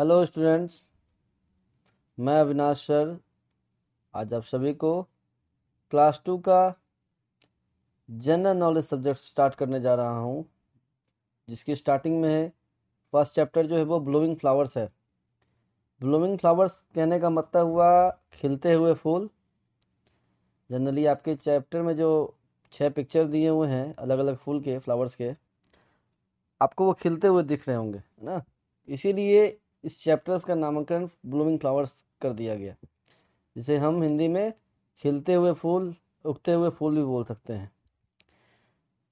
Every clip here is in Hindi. हेलो स्टूडेंट्स, मैं अविनाश सर आज आप सभी को क्लास 2 का जनरल नॉलेज सब्जेक्ट स्टार्ट करने जा रहा हूं, जिसकी स्टार्टिंग में है फर्स्ट चैप्टर जो है वो ब्लूमिंग फ्लावर्स है। ब्लूमिंग फ्लावर्स कहने का मतलब हुआ खिलते हुए फूल। जनरली आपके चैप्टर में जो 6 पिक्चर दिए हुए हैं अलग अलग फूल के, फ्लावर्स के, आपको वो खिलते हुए दिख रहे होंगे, है ना। इसीलिए इस चैप्टर्स का नामकरण ब्लूमिंग फ्लावर्स कर दिया गया, जिसे हम हिंदी में खिलते हुए फूल, उगते हुए फूल भी बोल सकते हैं।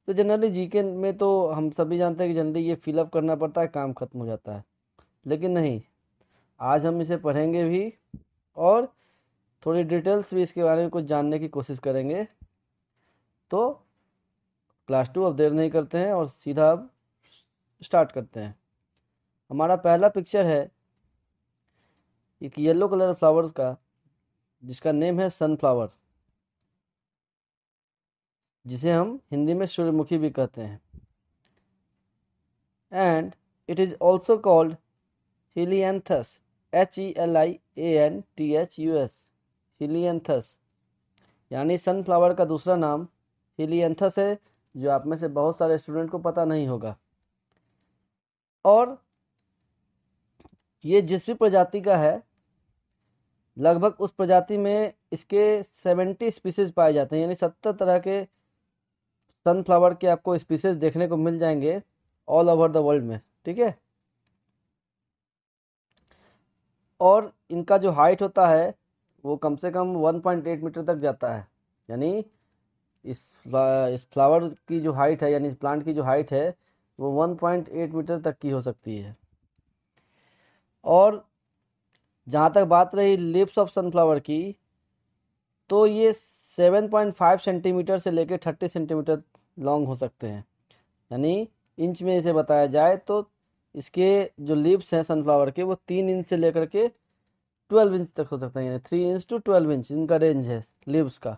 तो जनरली जीके में तो हम सभी जानते हैं कि जनरली ये फिलअप करना पड़ता है, काम खत्म हो जाता है, लेकिन नहीं, आज हम इसे पढ़ेंगे भी और थोड़ी डिटेल्स भी इसके बारे में कुछ जानने की कोशिश करेंगे। तो क्लास 2 अब देर नहीं करते हैं और सीधा अब स्टार्ट करते हैं। हमारा पहला पिक्चर है एक येलो कलर फ्लावर्स का, जिसका नेम है सनफ्लावर, जिसे हम हिंदी में सूर्यमुखी भी कहते हैं। And it is also called helianthus, HELIANTHUS, helianthus, यानी सनफ्लावर का दूसरा नाम हेलियंथस है, जो आप में से बहुत सारे स्टूडेंट को पता नहीं होगा। और ये जिस भी प्रजाति का है, लगभग उस प्रजाति में इसके 70 स्पीसीज पाए जाते हैं, यानी 70 तरह के सनफ्लावर के आपको स्पीसीज देखने को मिल जाएंगे ऑल ओवर द वर्ल्ड में, ठीक है। और इनका जो हाइट होता है वो कम से कम 1.8 मीटर तक जाता है, यानी इस फ्लावर की जो हाइट है, यानी इस प्लांट की जो हाइट है वो 1.8 मीटर तक की हो सकती है। और जहाँ तक बात रही लीव्स ऑफ सनफ्लावर की, तो ये 7.5 सेंटीमीटर से लेकर 30 सेंटीमीटर लॉन्ग हो सकते हैं, यानी इंच में इसे बताया जाए तो इसके जो लीव्स हैं सनफ्लावर के वो 3 इंच से लेकर के 12 इंच तक हो सकते हैं, यानी 3 इंच टू 12 इंच इनका रेंज है लीव्स का।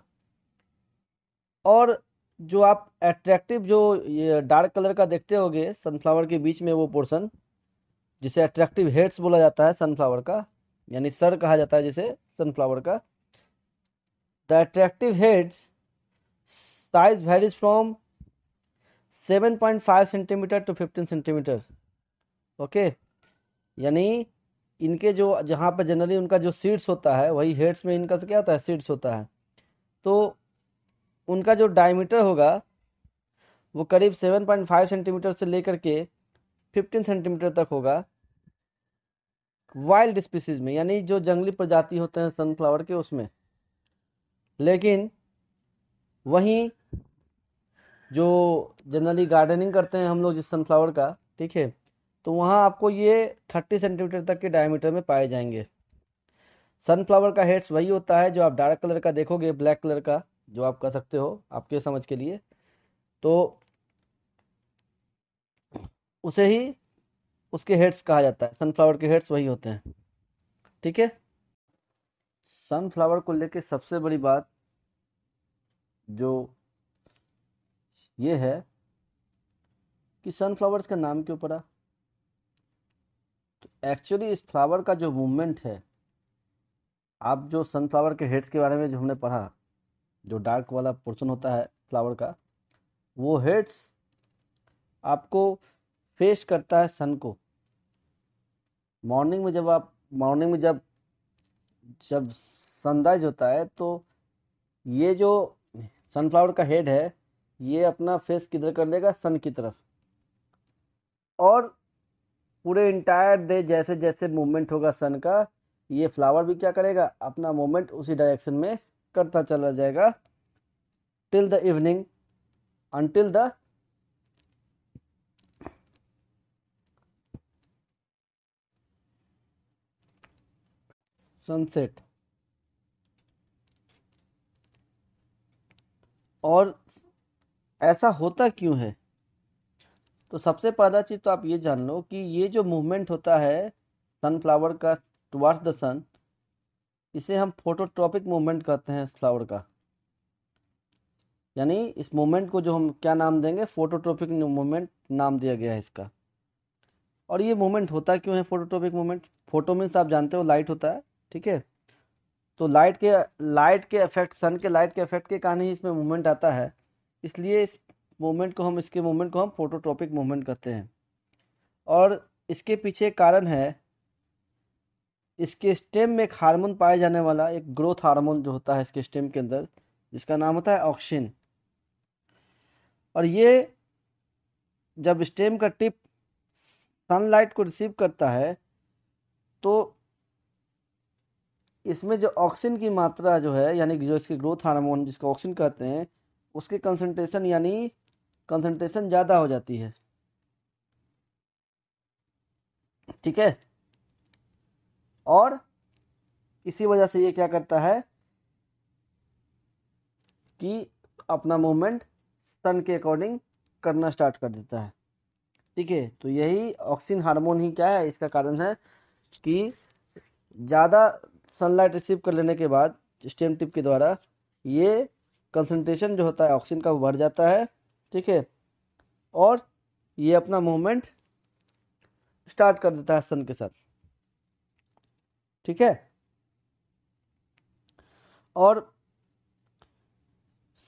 और जो आप एट्रैक्टिव जो ये डार्क कलर का देखते होगे सनफ्लावर के बीच में वो पोर्शन, जिसे एट्रैक्टिव हेड्स बोला जाता है सनफ्लावर का, यानी सर कहा जाता है जिसे सनफ्लावर का। The attractive heads size varies from 7.5 centimetre to 15 centimetre, okay. यानी इनके जो जहाँ पर जनरली उनका जो सीड्स होता है वही हेड्स में इनका क्या होता है, सीड्स होता है। तो उनका जो डायमीटर होगा वो करीब 7.5 सेंटीमीटर से लेकर के 15 सेंटीमीटर तक होगा वाइल्ड स्पीसीज में, यानी जो जंगली प्रजाति होते हैं सनफ्लावर के उसमें। लेकिन वहीं जो जनरली गार्डनिंग करते हैं हम लोग जिस सनफ्लावर का, ठीक है, तो वहाँ आपको ये 30 सेंटीमीटर तक के डायमीटर में पाए जाएंगे। सनफ्लावर का हेड्स वही होता है जो आप डार्क कलर का देखोगे, ब्लैक कलर का, जो आप कह सकते हो आपके समझ के लिए, तो उसे ही उसके हेड्स कहा जाता है, सनफ्लावर के हेड्स वही होते हैं, ठीक है। सनफ्लावर को लेके सबसे बड़ी बात जो ये है कि सनफ्लावर्स का नाम क्यों पड़ा, तो एक्चुअली इस फ्लावर का जो मूवमेंट है, आप जो सनफ्लावर के हेड्स के बारे में जो हमने पढ़ा, जो डार्क वाला पोर्शन होता है फ्लावर का, वो हेड्स आपको फेस करता है सन को। मॉर्निंग में जब सनराइज होता है तो ये जो सनफ्लावर का हेड है ये अपना फेस किधर कर लेगा, सन की तरफ। और पूरे इंटायर डे जैसे जैसे मूवमेंट होगा सन का, ये फ्लावर भी क्या करेगा, अपना मूवमेंट उसी डायरेक्शन में करता चला जाएगा till the evening, until the sunset. और ऐसा होता क्यों है, तो सबसे पहला चीज तो आप ये जान लो कि ये जो मूवमेंट होता है सनफ्लावर का टुवार्ड्स द सन, इसे हम फोटोट्रॉपिक मूवमेंट कहते हैं इस फ्लावर का, यानी इस मूवमेंट को जो हम क्या नाम देंगे, फोटोट्रॉपिक मूवमेंट नाम दिया गया है इसका। और ये मूवमेंट होता क्यों है फोटोट्रॉपिक मूवमेंट, फोटो मीन्स आप जानते हो लाइट होता है, ठीक है। तो लाइट के इफेक्ट, सन के लाइट के इफेक्ट के कारण ही इसमें मूवमेंट आता है, इसलिए इस मूवमेंट को हम फोटोट्रोपिक मूवमेंट कहते हैं। और इसके पीछे कारण है इसके स्टेम में एक हार्मोन पाया जाने वाला, एक ग्रोथ हार्मोन जो होता है इसके स्टेम के अंदर, जिसका नाम होता है ऑक्सिन। और ये जब स्टेम का टिप सनलाइट को रिसीव करता है तो इसमें जो ऑक्सिन की मात्रा जो है, यानी जो इसके ग्रोथ हार्मोन जिसको ऑक्सिन कहते हैं, उसकी कंसंट्रेशन यानी ज़्यादा हो जाती है, ठीक है। और इसी वजह से ये क्या करता है कि अपना मूवमेंट सन के अकॉर्डिंग करना स्टार्ट कर देता है, ठीक है। तो यही ऑक्सिन हार्मोन ही क्या है, इसका कारण है कि ज़्यादा सनलाइट रिसीव कर लेने के बाद स्टेम टिप के द्वारा ये कंसंट्रेशन जो होता है ऑक्सिन का बढ़ जाता है, ठीक है। और ये अपना मूवमेंट स्टार्ट कर देता है सन के साथ, ठीक है। और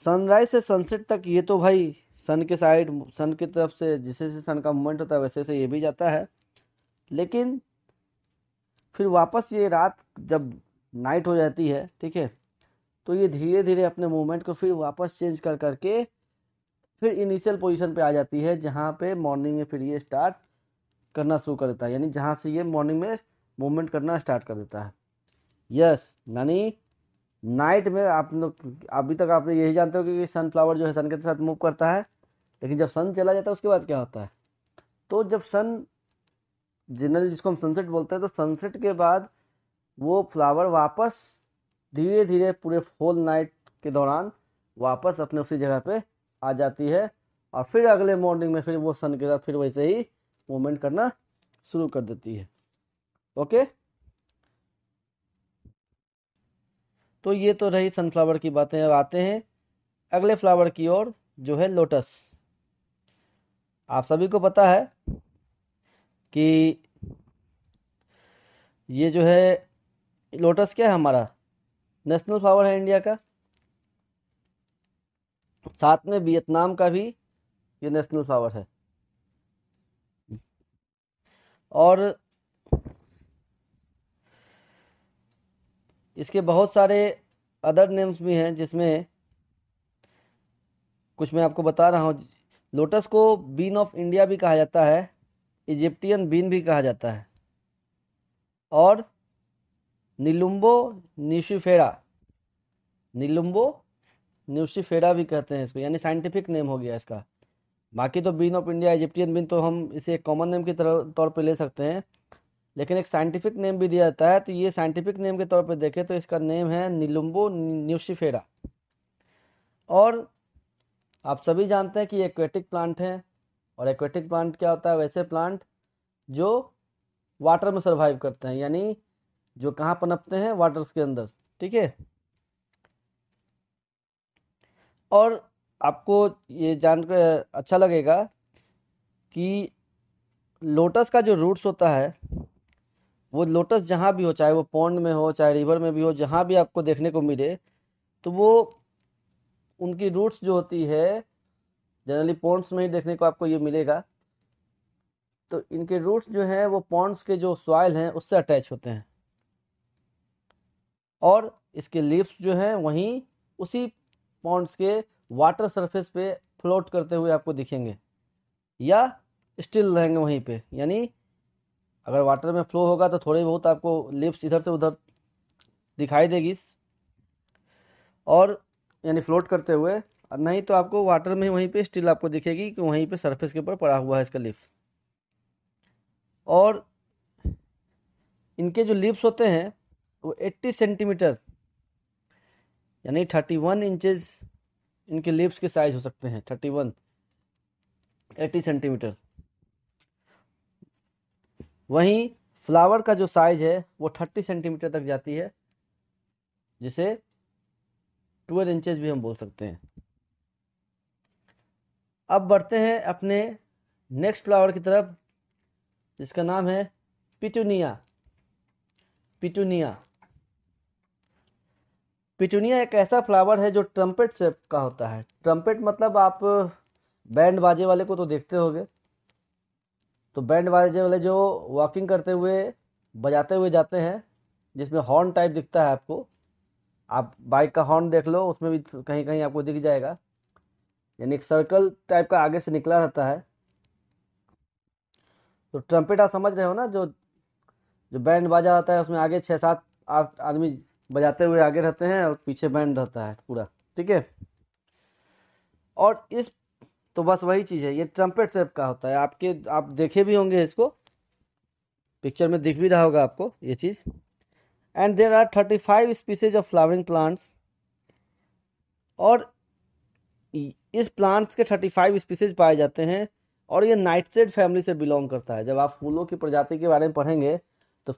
सनराइज से सनसेट तक ये तो भाई सन के साइड, सन की तरफ से जिससे से सन का मूवमेंट होता है वैसे से ये भी जाता है, लेकिन फिर वापस ये रात जब नाइट हो जाती है, ठीक है, तो ये धीरे धीरे अपने मूवमेंट को फिर वापस चेंज कर करके फिर इनिशियल पोजीशन पे आ जाती है, जहाँ पे मॉर्निंग में फिर ये स्टार्ट करना शुरू कर देता है, यानी जहाँ से ये मॉर्निंग में मूवमेंट करना स्टार्ट कर देता है। यस, यानी नाइट में आप लोग अभी तक आपने यही जानते हो कि सनफ्लावर जो है सन के साथ मूव करता है, लेकिन जब सन चला जाता है उसके बाद क्या होता है, तो जब सन जनरली जिसको हम सनसेट बोलते हैं, तो सनसेट के बाद वो फ्लावर वापस धीरे धीरे पूरे होल नाइट के दौरान वापस अपने उसी जगह पे आ जाती है, और फिर अगले मॉर्निंग में फिर वो सन के साथ फिर वैसे ही मूवमेंट करना शुरू कर देती है, ओके। तो ये तो रही सनफ्लावर की बातें। अब आते हैं अगले फ्लावर की ओर जो है लोटस। आप सभी को पता है कि ये जो है लोटस क्या है, हमारा नेशनल फ्लावर है इंडिया का, साथ में वियतनाम का भी ये नेशनल फ्लावर है। और इसके बहुत सारे अदर नेम्स भी हैं, जिसमें कुछ मैं आपको बता रहा हूँ। लोटस को बीन ऑफ इंडिया भी कहा जाता है, इजिप्टियन बीन भी कहा जाता है, और नीलुम्बो नुसिफेरा भी कहते हैं इसको, यानी साइंटिफिक नेम हो गया इसका। बाकी तो bean of India, Egyptian bean तो हम इसे एक कॉमन नेम के तौर पे ले सकते हैं, लेकिन एक साइंटिफिक नेम भी दिया जाता है। तो ये साइंटिफिक नेम के तौर पे देखें तो इसका नेम है नेलुम्बो नुसिफेरा। और आप सभी जानते हैं कि एक्वेटिक प्लांट हैं, और एक्वेटिक प्लांट क्या होता है, वैसे प्लांट जो वाटर में सर्वाइव करते हैं, यानी जो कहाँ पनपते हैं, वाटर्स के अंदर, ठीक है। और आपको ये जानकर अच्छा लगेगा कि लोटस का जो रूट्स होता है, वो लोटस जहाँ भी हो, चाहे वो पॉन्ड में हो, चाहे रिवर में भी हो, जहाँ भी आपको देखने को मिले, तो वो उनकी रूट्स जो होती है, जनरली पॉन्ड्स में ही देखने को आपको ये मिलेगा। तो इनके रूट्स जो हैं वो पॉन्ड्स के जो सॉइल हैं उससे अटैच होते हैं, और इसके लीव्स जो हैं वहीं उसी पॉन्ड्स के वाटर सरफेस पे फ्लोट करते हुए आपको दिखेंगे या स्टिल रहेंगे वहीं पे। यानी अगर वाटर में फ्लो होगा तो थोड़ी बहुत आपको लीव्स इधर से उधर दिखाई देगी, और यानी फ्लोट करते हुए, नहीं तो आपको वाटर में वहीं पे स्टिल आपको दिखेगी कि वहीं पे सरफेस के ऊपर पड़ा हुआ है इसका लीफ। और इनके जो लीव्स होते हैं वो 80 सेंटीमीटर यानी 31 इंचेस इनके लीव्स के साइज हो सकते हैं, 80 सेंटीमीटर। वहीं फ्लावर का जो साइज है वो 30 सेंटीमीटर तक जाती है, जिसे 12 इंचेस भी हम बोल सकते हैं। अब बढ़ते हैं अपने नेक्स्ट फ्लावर की तरफ, जिसका नाम है पेटूनिया। पेटूनिया। पेटूनिया एक ऐसा फ्लावर है जो ट्रम्पेट शेप का होता है। ट्रम्पेट मतलब आप बैंड बाजे वाले को तो देखते होंगे, तो बैंड बाजे वाले जो वॉकिंग करते हुए बजाते हुए जाते हैं, जिसमें हॉर्न टाइप दिखता है आपको। आप बाइक का हॉर्न देख लो, उसमें भी कहीं कहीं आपको दिख जाएगा, यानी एक सर्कल टाइप का आगे से निकला रहता है। तो ट्रम्पेट आप समझ रहे हो ना, जो बैंड बाजा होता है उसमें आगे 6-7-8 आदमी बजाते हुए आगे रहते हैं और पीछे बैंड रहता है पूरा, ठीक है। और इस तो बस वही चीज़ है, ये ट्रम्पेट शेप का होता है। आपके आप देखे भी होंगे, इसको पिक्चर में दिख भी रहा होगा आपको ये चीज़। And there are 35 species of flowering plants, और इस प्लांट्स के 35 स्पीसीज पाए जाते हैं। और ये नाइटसेड फैमिली से बिलोंग करता है। जब आप फूलों की प्रजाति के बारे में पढ़ेंगे तो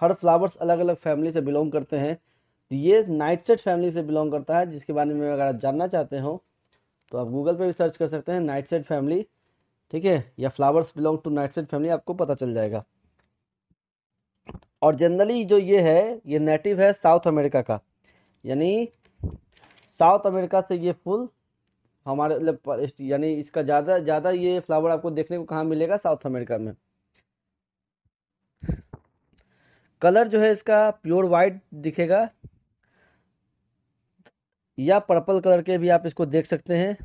हर फ्लावर्स अलग अलग फैमिली से बिलोंग करते हैं, तो ये नाइटसेड फैमिली से बिलोंग करता है, जिसके बारे में अगर आप जानना चाहते हो तो आप गूगल पे भी सर्च कर सकते हैं नाइटसेड फैमिली, ठीक है, या flowers belong to nightshade family, आपको पता चल जाएगा। और जनरली जो ये है, ये नेटिव है साउथ अमेरिका का, यानी साउथ अमेरिका से ये फूल हमारे मतलब, यानी इसका ज़्यादा ये फ्लावर आपको देखने को कहाँ मिलेगा, साउथ अमेरिका में। कलर जो है इसका प्योर वाइट दिखेगा, या पर्पल कलर के भी आप इसको देख सकते हैं,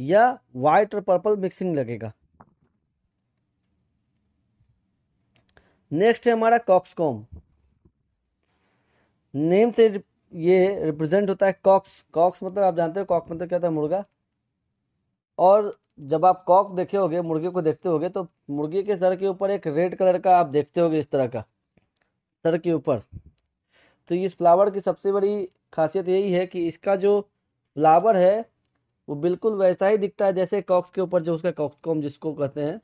या वाइट और पर्पल मिक्सिंग लगेगा। नेक्स्ट है हमारा कॉक्सकॉम। नेम से ये रिप्रेजेंट होता है कॉक्स। कॉक्स मतलब आप जानते हो, कॉक मतलब क्या होता है, मुर्गा। और जब आप कॉक देखे होगे, मुर्गे को देखते होगे, तो मुर्गे के सर के ऊपर एक रेड कलर का आप देखते होगे, इस तरह का सर के ऊपर। तो इस फ्लावर की सबसे बड़ी खासियत यही है कि इसका जो फ्लावर है वो बिल्कुल वैसा ही दिखता है जैसे कॉक्स के ऊपर जो उसका कॉक्सकॉम जिसको कहते हैं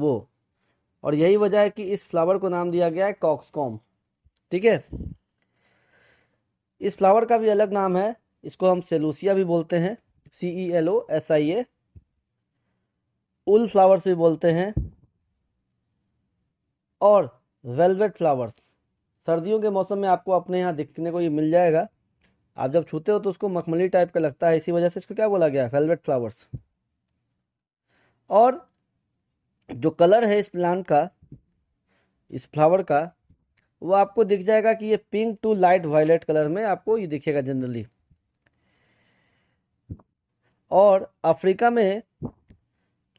वो। और यही वजह है कि इस फ्लावर को नाम दिया गया है कॉक्सकॉम, ठीक है। इस फ्लावर का भी अलग नाम है, इसको हम सेलूसिया भी बोलते हैं, CELOSIA। उल फ्लावर्स भी बोलते हैं, और वेलवेट फ्लावर्स सर्दियों के मौसम में आपको अपने यहाँ दिखने को ये मिल जाएगा। आप जब छूते हो तो उसको मखमली टाइप का लगता है, इसी वजह से इसको क्या बोला गया है, वेलवेट फ्लावर्स। और जो कलर है इस प्लांट का, इस फ्लावर का, वो आपको दिख जाएगा कि ये pink to light violet colour में आपको ये दिखेगा जनरली। और अफ्रीका में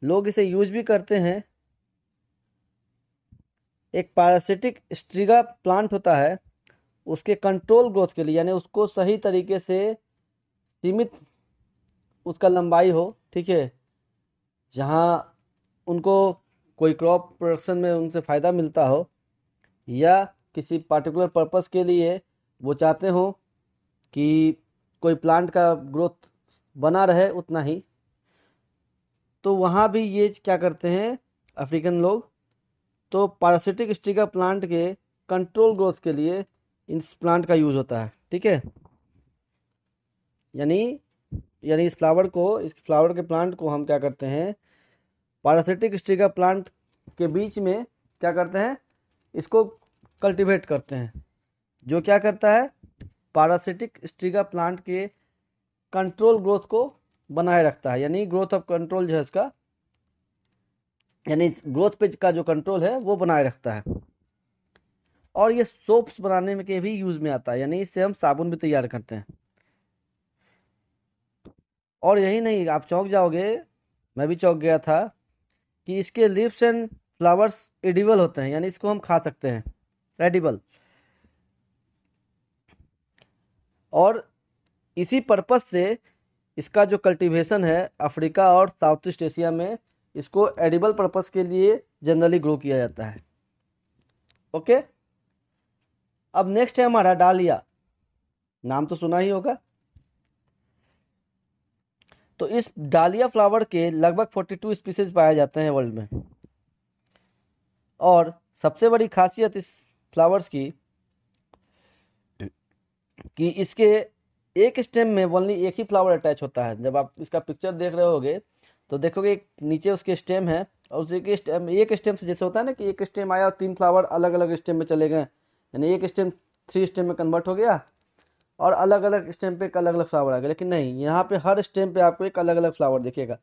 लोग इसे यूज भी करते हैं। एक पैरासिटिक स्ट्रिगा प्लांट होता है, उसके कंट्रोल ग्रोथ के लिए, यानी उसको सही तरीके से सीमित उसका लंबाई हो, ठीक है, जहाँ उनको कोई क्रॉप प्रोडक्शन में उनसे फ़ायदा मिलता हो, या किसी पार्टिकुलर पर्पस के लिए वो चाहते हो कि कोई प्लांट का ग्रोथ बना रहे उतना ही, तो वहाँ भी ये क्या करते हैं अफ्रीकन लोग, तो पैरासिटिक स्ट्रिगा प्लांट के कंट्रोल ग्रोथ के लिए इस प्लांट का यूज़ होता है, ठीक है। यानी इस फ्लावर के प्लांट को हम क्या करते हैं, पैरासिटिक स्ट्रिगा प्लांट के बीच में क्या करते हैं, इसको कल्टीवेट करते हैं, जो क्या करता है पैरासिटिक स्ट्रिगा प्लांट के कंट्रोल ग्रोथ को बनाए रखता है, यानी ग्रोथ ऑफ कंट्रोल जो है इसका, यानी ग्रोथ पे का जो कंट्रोल है वो बनाए रखता है। और ये सोप्स बनाने में के भी यूज में आता है, यानी इससे हम साबुन भी तैयार करते हैं। और यही नहीं, आप चौंक जाओगे, मैं भी चौंक गया था, कि इसके लीव्स एंड फ्लावर्स एडिबल होते हैं, यानी इसको हम खा सकते हैं, एडिबल। और इसी पर्पस से इसका जो कल्टीवेशन है अफ्रीका और साउथ ईस्ट एशिया में, इसको एडिबल पर्पस के लिए जनरली ग्रो किया जाता है, ओके। अब नेक्स्ट है हमारा डालिया। नाम तो सुना ही होगा। तो इस डालिया फ्लावर के लगभग 42 स्पीसीज पाए जाते हैं वर्ल्ड में। और सबसे बड़ी खासियत इस फ्लावर्स की कि इसके एक स्टेम में ओनली एक ही फ्लावर अटैच होता है। जब आप इसका पिक्चर देख रहे होगे तो देखोगे नीचे उसके स्टेम है और उसी के स्टेम, एक स्टेम से जैसे होता है ना कि एक स्टेम आया और तीन फ्लावर अलग अलग स्टेम में चले गए, यानी एक स्टेम 3 स्टेम में कन्वर्ट हो गया और अलग अलग स्टेम पे एक अलग अलग फ्लावर आ गया। लेकिन नहीं, यहाँ पे हर स्टेम पे आपको एक अलग अलग फ्लावर दिखेगा,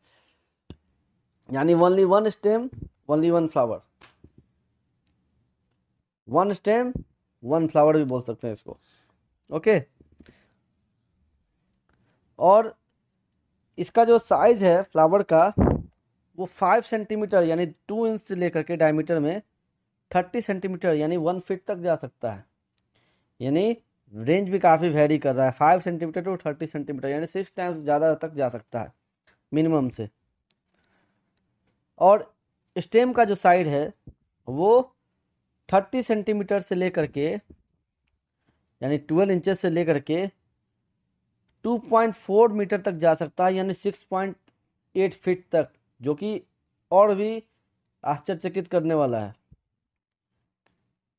यानी only 1 stem only 1 flower, 1 stem 1 flower भी बोल सकते हैं इसको। ओके, और इसका जो साइज है फ्लावर का वो 5 सेंटीमीटर यानी 2 इंच से लेकर के डायमीटर में 30 सेंटीमीटर यानी 1 फीट तक जा सकता है, यानी रेंज भी काफ़ी वेरी कर रहा है। 5 सेंटीमीटर टू 30 सेंटीमीटर यानी 6 टाइम्स ज़्यादा तक जा सकता है मिनिमम से। और स्टेम का जो साइड है वो 30 सेंटीमीटर से लेकर के यानी 12 इंचेस से लेकर के 2.4 मीटर तक जा सकता है, यानी 6.8 फीट तक, जो कि और भी आश्चर्यचकित करने वाला है।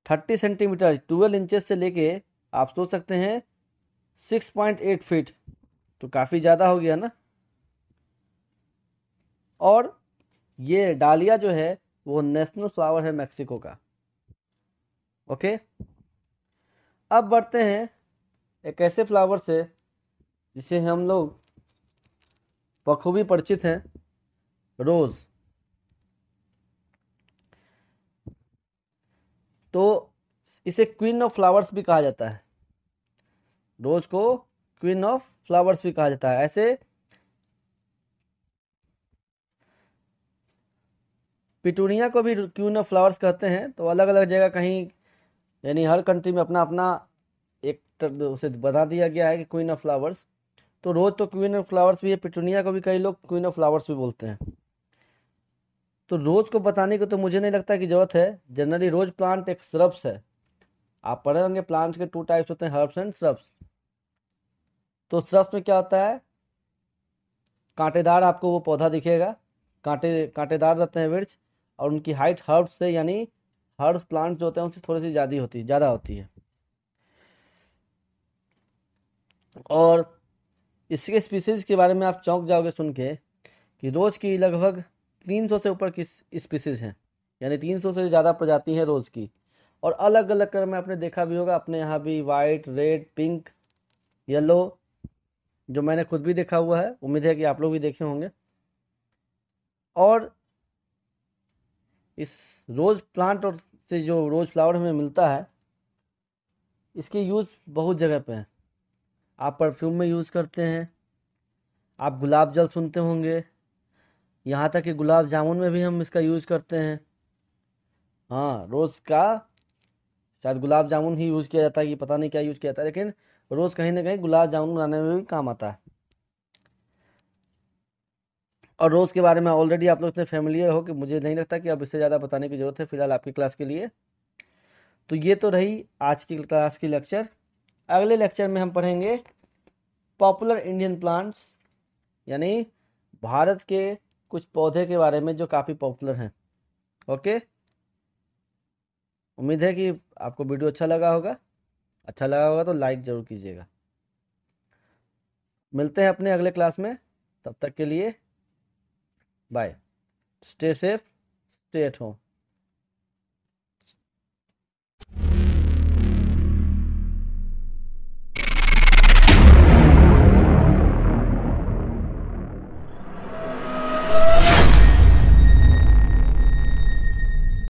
30 सेंटीमीटर 12 इंचेस से लेके आप सोच सकते हैं 6.8 फीट, तो काफ़ी ज़्यादा हो गया ना। और ये डालिया जो है वो नेशनल फ्लावर है मैक्सिको का। ओके, अब बढ़ते हैं एक ऐसे फ्लावर से जिसे हम लोग बखूबी परिचित हैं, रोज़। तो इसे क्वीन ऑफ फ्लावर्स भी कहा जाता है, रोज़ को क्वीन ऑफ फ्लावर्स भी कहा जाता है। ऐसे पेटूनिया को भी क्वीन ऑफ फ्लावर्स कहते हैं। तो अलग अलग जगह कहीं यानी हर कंट्री में अपना अपना एक उसे बता दिया गया है कि क्वीन ऑफ फ्लावर्स। तो रोज़ तो क्वीन ऑफ फ्लावर्स भी है, पेटूनिया को भी कई लोग क्वीन ऑफ फ्लावर्स भी बोलते हैं। तो रोज़ को बताने को तो मुझे नहीं लगता कि ज़रूरत है। जनरली रोज़ प्लांट एक श्रब्स है, आप पढ़े होंगे प्लांट्स के 2 टाइप्स होते हैं, हर्ब्स एंड श्रब्स। तो श्रब्स में क्या होता है, कांटेदार आपको वो पौधा दिखेगा, कांटेदार रहते हैं वृक्ष, और उनकी हाइट हर्ब्स से यानी हर्ब्स प्लांट जो होते हैं उनसे थोड़ी सी ज़्यादा होती है। और इसके स्पीसीज के बारे में आप चौंक जाओगे सुन के कि रोज़ की लगभग 300 से ऊपर की स्पीसीज हैं, यानी 300 से ज़्यादा प्रजाति हैं रोज़ की। और अलग अलग कलर में आपने देखा भी होगा, अपने यहाँ भी वाइट, रेड, पिंक, येलो, जो मैंने खुद भी देखा हुआ है, उम्मीद है कि आप लोग भी देखे होंगे। और इस रोज़ प्लांट और से जो रोज़ फ्लावर हमें मिलता है, इसकी यूज़ बहुत जगह पे है। आप परफ्यूम में यूज़ करते हैं, आप गुलाब जल सुनते होंगे, यहाँ तक कि गुलाब जामुन में भी हम इसका यूज़ करते हैं। हाँ, रोज़ का शायद गुलाब जामुन ही यूज़ किया जाता है कि पता नहीं क्या यूज़ किया जाता है, लेकिन रोज़ कहीं ना कहीं गुलाब जामुन बनाने में भी काम आता है। और रोज़ के बारे में ऑलरेडी आप लोग इतने फैमिलियर हो कि मुझे नहीं लगता कि अब इससे ज़्यादा बताने की ज़रूरत है फिलहाल आपकी क्लास के लिए। तो ये तो रही आज की क्लास की लेक्चर। अगले लेक्चर में हम पढ़ेंगे पॉपुलर इंडियन प्लांट्स, यानी भारत के कुछ पौधे के बारे में जो काफ़ी पॉपुलर हैं। ओके, उम्मीद है कि आपको वीडियो अच्छा लगा होगा तो लाइक ज़रूर कीजिएगा। मिलते हैं अपने अगले क्लास में, तब तक के लिए bye. Stay safe, stay at home.